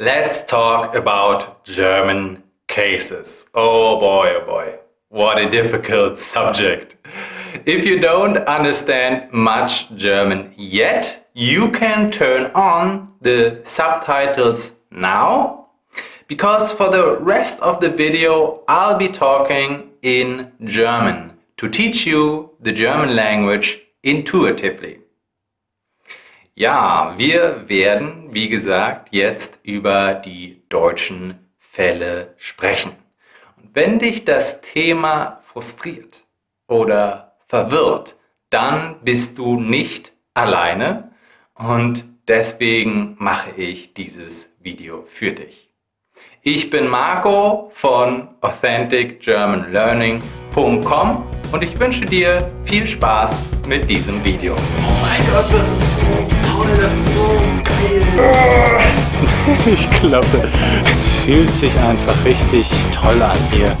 Let's talk about German cases. Oh boy, what a difficult subject. If you don't understand much German yet, you can turn on the subtitles now, because for the rest of the video I'll be talking in German to teach you the German language intuitively. Ja, wir werden, wie gesagt, jetzt über die deutschen Fälle sprechen. Und wenn dich das Thema frustriert oder verwirrt, dann bist du nicht alleine und deswegen mache ich dieses Video für dich. Ich bin Marco von AuthenticGermanLearning.com und ich wünsche dir viel Spaß mit diesem Video. Oh mein Gott, das ist so toll, das ist so geil. Ich klappe. Es fühlt sich einfach richtig toll an hier.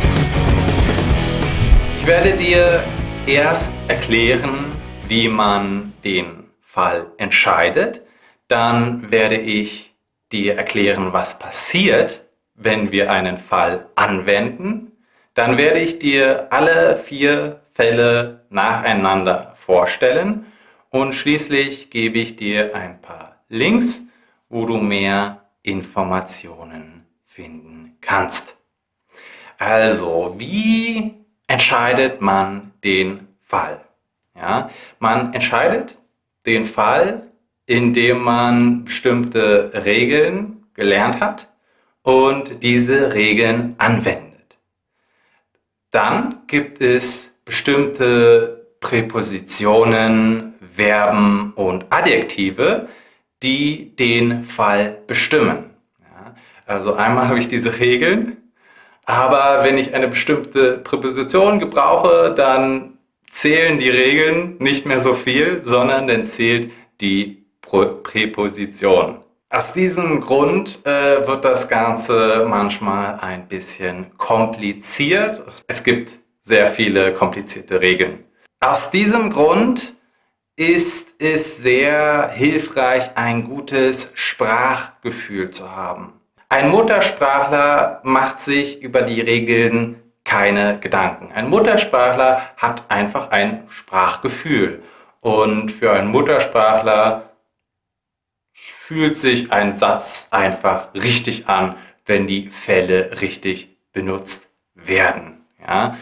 Ich werde dir erst erklären, wie man den Fall entscheidet. Dann werde ich dir erklären, was passiert, wenn wir einen Fall anwenden. Dann werde ich dir alle 4 Fälle nacheinander vorstellen und schließlich gebe ich dir ein paar Links, wo du mehr Informationen finden kannst. Also, wie entscheidet man den Fall? Ja, man entscheidet den Fall, indem man bestimmte Regeln gelernt hat und diese Regeln anwendet. Dann gibt es bestimmte Präpositionen, Verben und Adjektive, die den Fall bestimmen. Ja, also einmal habe ich diese Regeln, aber wenn ich eine bestimmte Präposition gebrauche, dann zählen die Regeln nicht mehr so viel, sondern dann zählt die Präposition. Aus diesem Grund wird das Ganze manchmal ein bisschen kompliziert. Es gibt sehr viele komplizierte Regeln. Aus diesem Grund ist es sehr hilfreich, ein gutes Sprachgefühl zu haben. Ein Muttersprachler macht sich über die Regeln keine Gedanken. Ein Muttersprachler hat einfach ein Sprachgefühl. Und für einen Muttersprachler fühlt sich ein Satz einfach richtig an, wenn die Fälle richtig benutzt werden. Ja?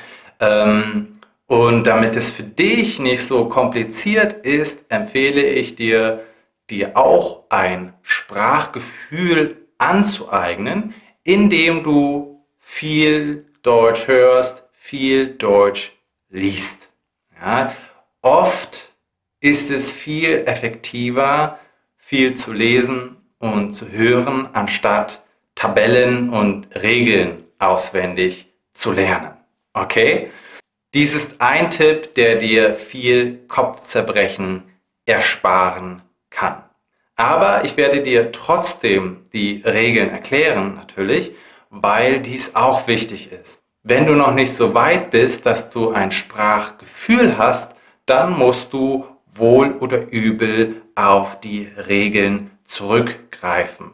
Und damit es für dich nicht so kompliziert ist, empfehle ich dir, dir auch ein Sprachgefühl anzueignen, indem du viel Deutsch hörst, viel Deutsch liest. Ja? Oft ist es viel effektiver, viel zu lesen und zu hören, anstatt Tabellen und Regeln auswendig zu lernen. Okay? Dies ist ein Tipp, der dir viel Kopfzerbrechen ersparen kann. Aber ich werde dir trotzdem die Regeln erklären, natürlich, weil dies auch wichtig ist. Wenn du noch nicht so weit bist, dass du ein Sprachgefühl hast, dann musst du wohl oder übel auf die Regeln zurückgreifen.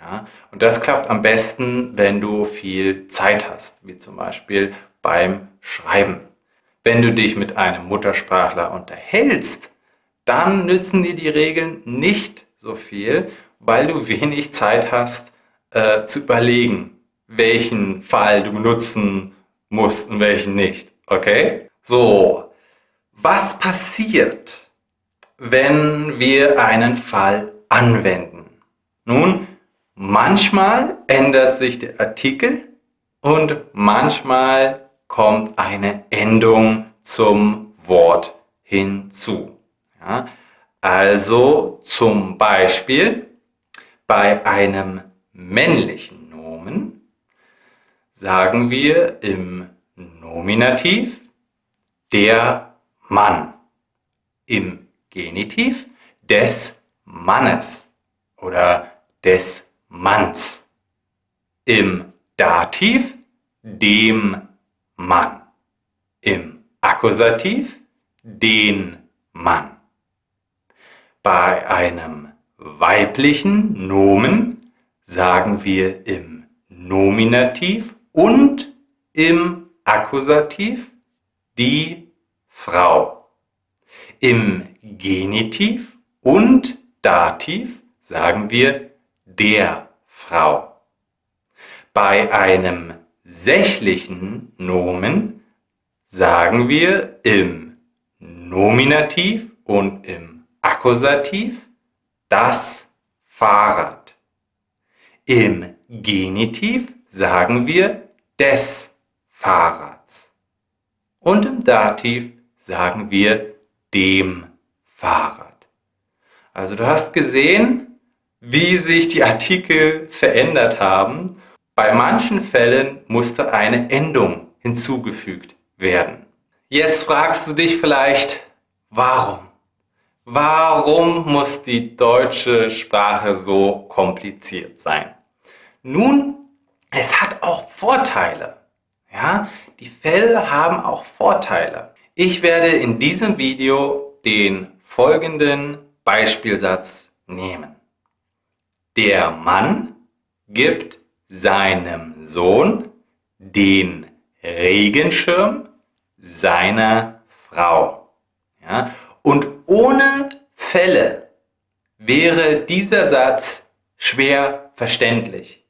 Ja? Und das klappt am besten, wenn du viel Zeit hast, wie zum Beispiel beim Schreiben. Wenn du dich mit einem Muttersprachler unterhältst, dann nützen dir die Regeln nicht so viel, weil du wenig Zeit hast, zu überlegen, welchen Fall du benutzen musst und welchen nicht. Okay? So, was passiert, wenn wir einen Fall anwenden? Nun, manchmal ändert sich der Artikel und manchmal kommt eine Endung zum Wort hinzu. Ja, also zum Beispiel bei einem männlichen Nomen sagen wir im Nominativ der Mann, im Genitiv des Mannes oder des Manns. Im Dativ dem Mann. Im Akkusativ den Mann. Bei einem weiblichen Nomen sagen wir im Nominativ und im Akkusativ die Frau. Im Genitiv und Dativ sagen wir der Frau. Bei einem sächlichen Nomen sagen wir im Nominativ und im Akkusativ das Fahrrad. Im Genitiv sagen wir des Fahrrads. Und im Dativ sagen wir dem Fahrrad. Also du hast gesehen, wie sich die Artikel verändert haben. Bei manchen Fällen musste eine Endung hinzugefügt werden. Jetzt fragst du dich vielleicht, warum? Warum muss die deutsche Sprache so kompliziert sein? Nun, es hat auch Vorteile. Ja, die Fälle haben auch Vorteile. Ich werde in diesem Video den folgenden Beispielsatz nehmen. Der Mann gibt seinem Sohn den Regenschirm seiner Frau. Ja, und ohne Fälle wäre dieser Satz schwer verständlich.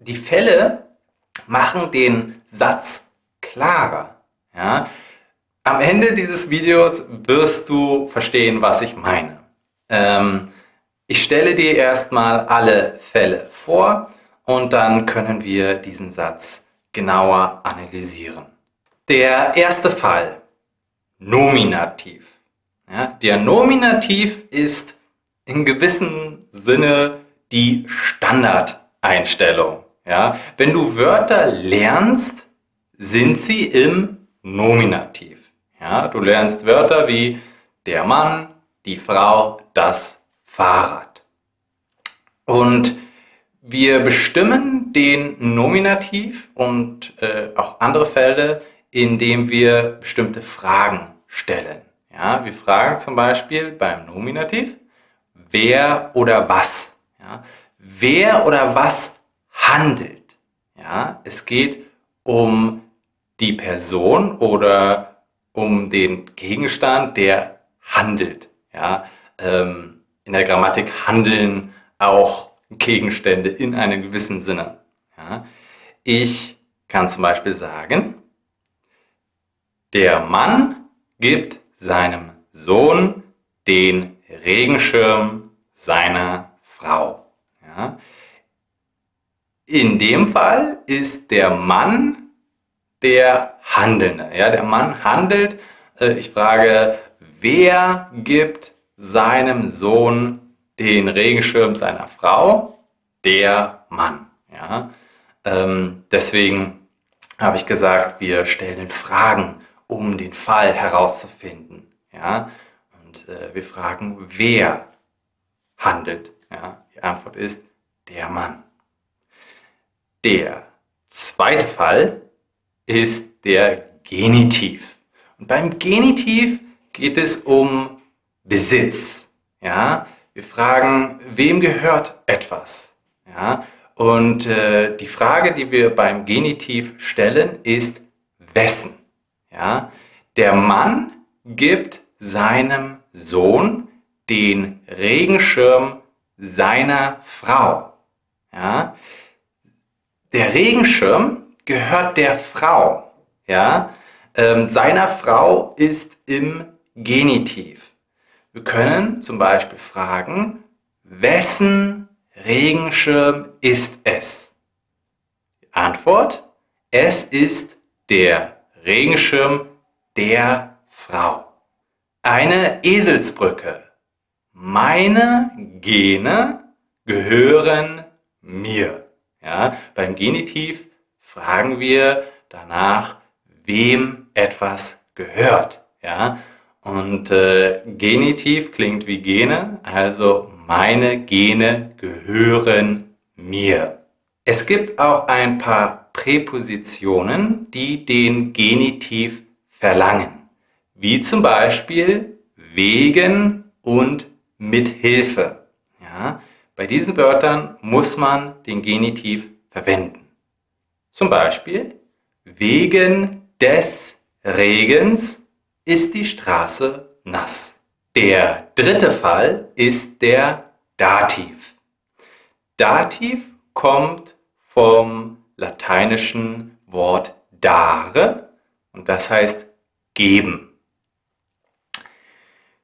Die Fälle machen den Satz klarer. Ja? Am Ende dieses Videos wirst du verstehen, was ich meine. Ich stelle dir erstmal alle Fälle vor und dann können wir diesen Satz genauer analysieren. Der erste Fall, Nominativ. Ja? Der Nominativ ist in gewissem Sinne die Standardeinstellung. Ja, wenn du Wörter lernst, sind sie im Nominativ. Ja, du lernst Wörter wie der Mann, die Frau, das Fahrrad. Und wir bestimmen den Nominativ und auch andere Fälle, indem wir bestimmte Fragen stellen. Ja, wir fragen zum Beispiel beim Nominativ, wer oder was. Ja, wer oder was handelt. Ja, es geht um die Person oder um den Gegenstand, der handelt. Ja, in der Grammatik handeln auch Gegenstände in einem gewissen Sinne. Ja, ich kann zum Beispiel sagen, der Mann gibt seinem Sohn den Regenschirm seiner Frau. Ja. In dem Fall ist der Mann der Handelnde. Ja, der Mann handelt. Ich frage, wer gibt seinem Sohn den Regenschirm seiner Frau? Der Mann. Ja, deswegen habe ich gesagt, wir stellen Fragen, um den Fall herauszufinden. Ja, und wir fragen, wer handelt. Ja, die Antwort ist der Mann. Der zweite Fall ist der Genitiv. Und beim Genitiv geht es um Besitz. Ja? Wir fragen, wem gehört etwas? Ja? Und die Frage, die wir beim Genitiv stellen, ist wessen? Ja? Der Mann gibt seinem Sohn den Regenschirm seiner Frau. Ja? Der Regenschirm gehört der Frau. Ja? Seiner Frau ist im Genitiv. Wir können zum Beispiel fragen, wessen Regenschirm ist es? Antwort, es ist der Regenschirm der Frau. Eine Eselsbrücke. Meine Gene gehören mir. Ja, beim Genitiv fragen wir danach, wem etwas gehört. Ja? Und Genitiv klingt wie Gene, also meine Gene gehören mir. Es gibt auch ein paar Präpositionen, die den Genitiv verlangen, wie zum Beispiel wegen und mit Hilfe. Ja? Bei diesen Wörtern muss man den Genitiv verwenden. Zum Beispiel, wegen des Regens ist die Straße nass. Der dritte Fall ist der Dativ. Dativ kommt vom lateinischen Wort dare und das heißt geben.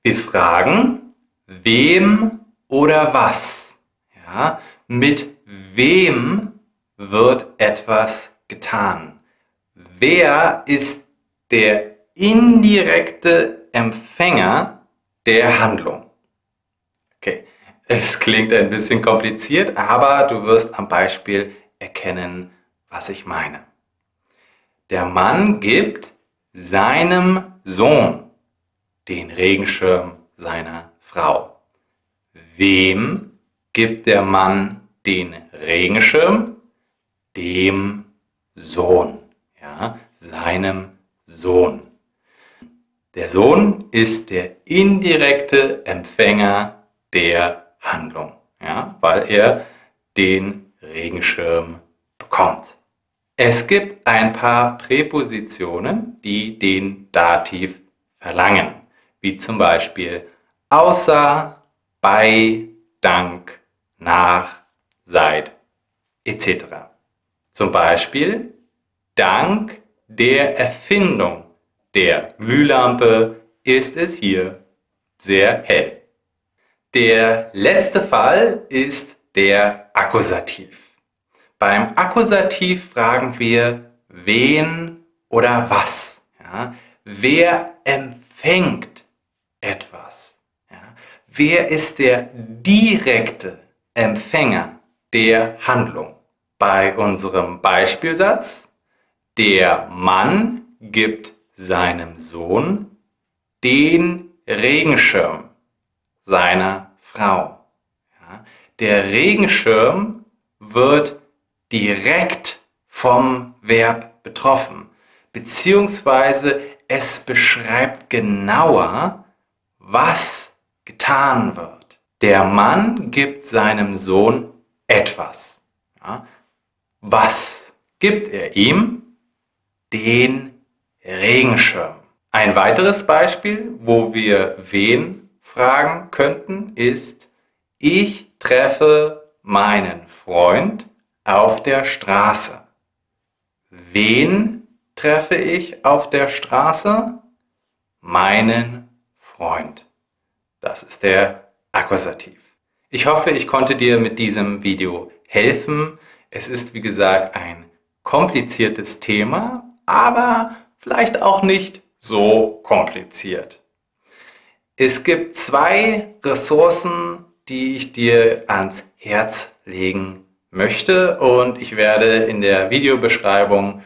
Wir fragen, wem oder was? Ja, mit wem wird etwas getan? Wer ist der indirekte Empfänger der Handlung? Okay, es klingt ein bisschen kompliziert, aber du wirst am Beispiel erkennen, was ich meine. Der Mann gibt seinem Sohn den Regenschirm seiner Frau. Wem gibt der Mann den Regenschirm? Dem Sohn, ja, seinem Sohn. Der Sohn ist der indirekte Empfänger der Handlung, ja, weil er den Regenschirm bekommt. Es gibt ein paar Präpositionen, die den Dativ verlangen, wie zum Beispiel außer, bei, dank, nach, seit, etc. Zum Beispiel, dank der Erfindung der Glühlampe ist es hier sehr hell. Der letzte Fall ist der Akkusativ. Beim Akkusativ fragen wir, wen oder was. Ja? Wer empfängt etwas? Wer ist der direkte Empfänger der Handlung? Bei unserem Beispielsatz, der Mann gibt seinem Sohn den Regenschirm seiner Frau. Ja, der Regenschirm wird direkt vom Verb betroffen, beziehungsweise es beschreibt genauer, was getan wird. Der Mann gibt seinem Sohn etwas. Ja. Was gibt er ihm? Den Regenschirm. Ein weiteres Beispiel, wo wir wen fragen könnten, ist, ich treffe meinen Freund auf der Straße. Wen treffe ich auf der Straße? Meinen Freund. Das ist der Akkusativ. Ich hoffe, ich konnte dir mit diesem Video helfen. Es ist, wie gesagt, ein kompliziertes Thema, aber vielleicht auch nicht so kompliziert. Es gibt zwei Ressourcen, die ich dir ans Herz legen möchte und ich werde in der Videobeschreibung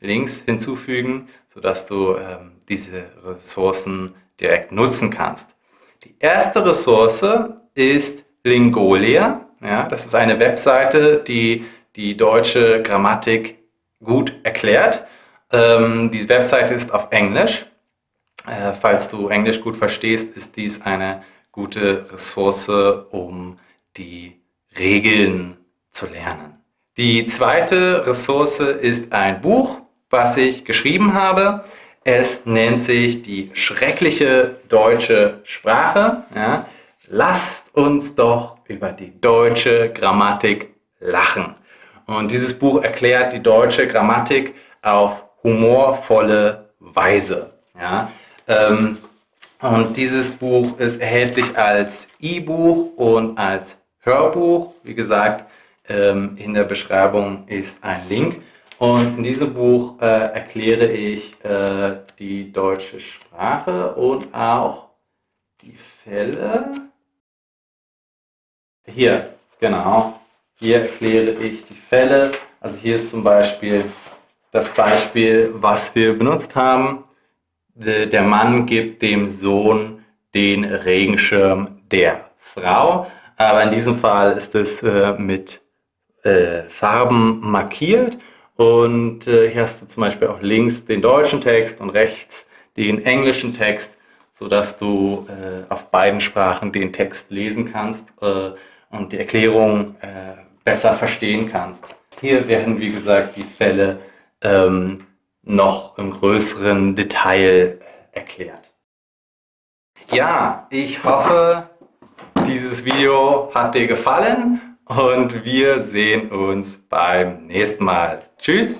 Links hinzufügen, sodass du diese Ressourcen direkt nutzen kannst. Die erste Ressource ist Lingolia. Ja, das ist eine Webseite, die die deutsche Grammatik gut erklärt. Die Webseite ist auf Englisch. Falls du Englisch gut verstehst, ist dies eine gute Ressource, um die Regeln zu lernen. Die zweite Ressource ist ein Buch, was ich geschrieben habe. Es nennt sich Die schreckliche deutsche Sprache. Ja, lasst uns doch über die deutsche Grammatik lachen. Und dieses Buch erklärt die deutsche Grammatik auf humorvolle Weise. Ja, und dieses Buch ist erhältlich als E-Buch und als Hörbuch. Wie gesagt, in der Beschreibung ist ein Link. Und in diesem Buch erkläre ich die deutsche Sprache und auch die Fälle. Hier, genau. Hier erkläre ich die Fälle. Also hier ist zum Beispiel das Beispiel, was wir benutzt haben. Der Mann gibt dem Sohn den Regenschirm der Frau. Aber in diesem Fall ist es mit Farben markiert. Und hier hast du zum Beispiel auch links den deutschen Text und rechts den englischen Text, sodass du auf beiden Sprachen den Text lesen kannst und die Erklärung besser verstehen kannst. Hier werden, wie gesagt, die Fälle noch im größeren Detail erklärt. Ja, ich hoffe, dieses Video hat dir gefallen und wir sehen uns beim nächsten Mal. Tschüss!